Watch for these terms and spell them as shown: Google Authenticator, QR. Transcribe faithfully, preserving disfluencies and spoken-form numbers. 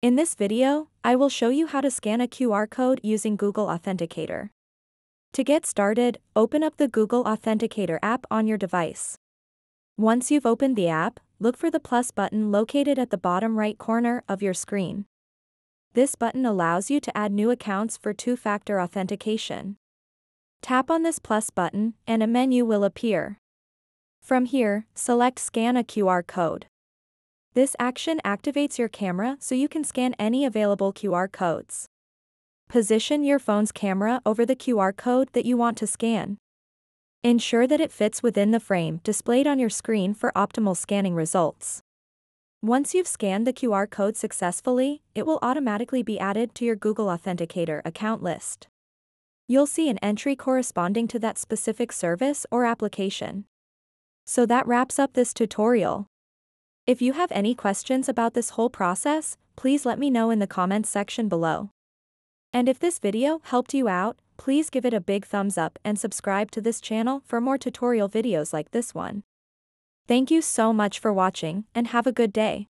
In this video, I will show you how to scan a Q R code using Google Authenticator. To get started, open up the Google Authenticator app on your device. Once you've opened the app, look for the plus button located at the bottom right corner of your screen. This button allows you to add new accounts for two-factor authentication. Tap on this plus button, and a menu will appear. From here, select Scan a Q R code. This action activates your camera so you can scan any available Q R codes. Position your phone's camera over the Q R code that you want to scan. Ensure that it fits within the frame displayed on your screen for optimal scanning results. Once you've scanned the Q R code successfully, it will automatically be added to your Google Authenticator account list. You'll see an entry corresponding to that specific service or application. So that wraps up this tutorial. If you have any questions about this whole process, please let me know in the comments section below. And if this video helped you out, please give it a big thumbs up and subscribe to this channel for more tutorial videos like this one. Thank you so much for watching and have a good day.